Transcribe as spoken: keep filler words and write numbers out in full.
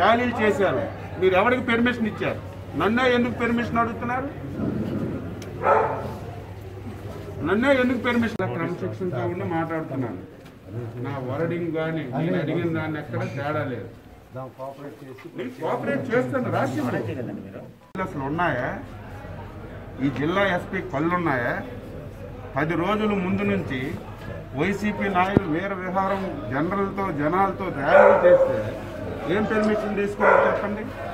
ర్యాలీలు చేశారు. మీరు ఎవరికి పర్మిషన్ ఇచ్చారు? నన్నే ఎందుకు పర్మిషన్ అడుగుతున్నారు? నన్నే ఎందుకు పర్మిషన్? కన్స్ట్రక్షన్ తో ఉండి మాట్లాడుతున్నాను. నా వర్డింగ్ కానీ నేను అడిగిన దాన్ని ఎక్కడ తేడా లేదు. కోఆపరేట్ చేస్తాను. రాష్ట్రీయ అసలు ఉన్నాయా? ఈ జిల్లా ఎస్పీ కళ్ళున్నాయా? పది రోజుల ముందు నుంచి వైసీపీ నాయకులు వీర విహారం జనరల్తో జనాలతో ర్యాలీ చేస్తే ఏం పర్మిషన్ తీసుకోవాలి చెప్పండి.